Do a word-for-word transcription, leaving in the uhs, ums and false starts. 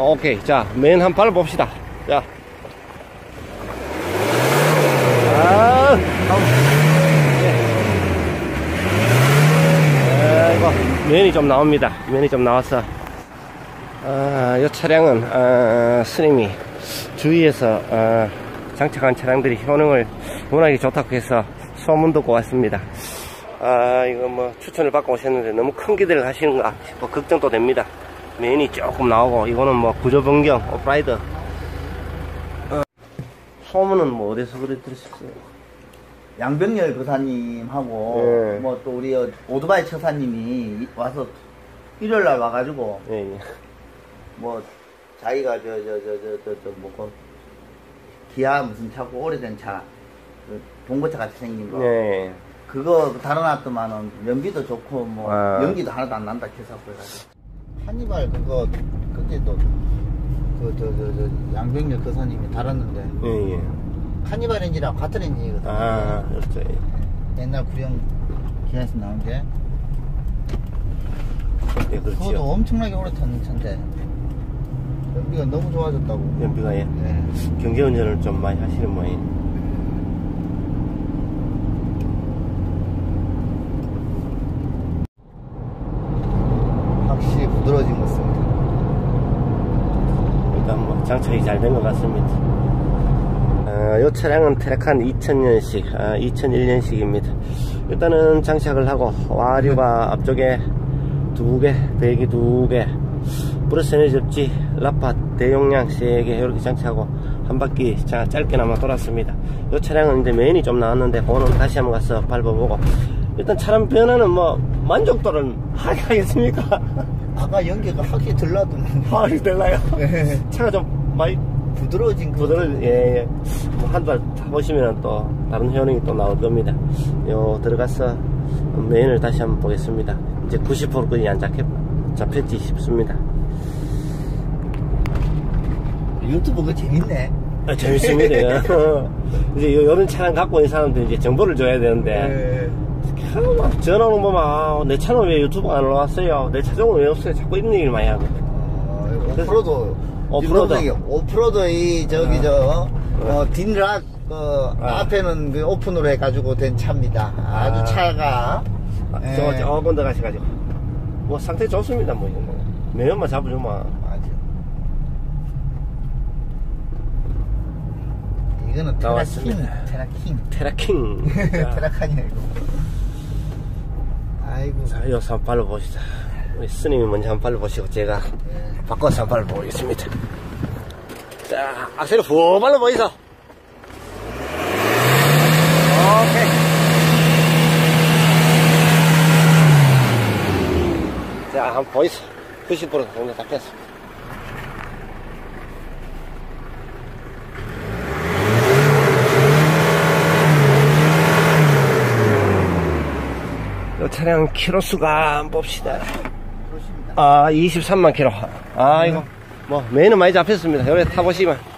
오케이, 자, 맨 한 발 봅시다. 자. 아, 아이고, 면이 좀 나옵니다. 면이 좀 나왔어. 아, 이 차량은, 아, 스님이 주위에서, 아, 장착한 차량들이 효능을 워낙에 좋다고 해서 소문 듣고 왔습니다. 아, 이거 뭐, 추천을 받고 오셨는데 너무 큰 기대를 하시는가 싶어 걱정도 됩니다. 면이 조금 나오고, 이거는 뭐, 구조 변경, 오프라이드. 어. 소문은 뭐, 어디서 그래 들으셨어요? 양병렬 교사님하고, 예. 뭐, 또 우리 오토바이 처사님이 와서, 일요일날 와가지고, 예, 예. 뭐, 자기가 저, 저, 저, 저, 저, 저, 뭐, 그 기아 무슨 차고, 오래된 차, 그 동거차 같이 생긴 거. 예, 예. 그거 달아놨더만은, 연비도 좋고, 뭐, 아. 연기도 하나도 안 난다, 계산고 해가지고. 한니발 그거 그때도 그 저 저 저 양병렬 교사님이 달았는데 예, 예. 카니발 엔진이랑 같은 엔진이거든요. 아, 그렇죠. 예. 옛날 구형 기아에서 나온 게 예, 그것도 엄청나게 오래 탔는 차인데 연비가 너무 좋아졌다고. 연비가 예. 예. 경계 운전을 좀 많이 하시는 모양이에요. 부드러워진 것 같습니다. 일단 뭐 장착이 잘 된 것 같습니다. 아, 이 차량은 테라칸 이천 년식, 아, 이천일 년식입니다. 일단은 장착을 하고 와류가 앞쪽에 두 개, 배기 두 개, 브러시네 접지, 라파 대용량 세 개 이렇게 장착하고 한 바퀴 자, 짧게나마 돌았습니다. 이 차량은 이제 메인이 좀 나왔는데 그거는 다시 한번 가서 밟아보고 일단 차량 변화는 뭐 만족도를 하겠습니까? 아까 연기가 확실히 들라던 확실히 들라요? 네. 차가 좀 많이 부드러워진 거 부드러워, 예, 예. 한 발 타보시면 또 다른 효능이 또 나올 겁니다. 요 들어가서 메인을 다시 한번 보겠습니다. 이제 구십 퍼센트까지 안 잡혔, 잡혔지 싶습니다. 유튜브가 재밌네. 아, 재밌습니다. 이제 이런 차량 갖고 있는 사람들 이제 정보를 줘야 되는데. 네. 막 전화 오는 거만 아, 내 차는 왜 유튜브가 안 올라왔어요? 내 차종은 왜 없어요? 자꾸 이런 얘기를 많이 하거든. 오프로드 오프로드 오프로드 이 저기 어. 저 어, 딘락 어, 어. 앞에는 그 오픈으로 해가지고 된 차입니다. 아주 아. 차가 아, 예. 저 조금 더 가시가지고 뭐 상태 좋습니다. 뭐 이거 뭐 매연만 잡으면 맞아. 이거는 테라킹 테라킹 테라킹 테라칸이야 이거. 아이고. 자, 요 산발로 보시다. 우리 스님이 먼저 산발로 보시고, 제가 네. 바꿔 산발로 보겠습니다. 자, 악셀을 후 발로 보이소. 오케이. 자, 한번 보이소. 구십 퍼센트 정도 잡혔습니다. 차량 키로수가 한번 봅시다. 아, 이십삼만 키로. 아, 이거 뭐 메인은 많이 잡혔습니다. 요래 타보시면.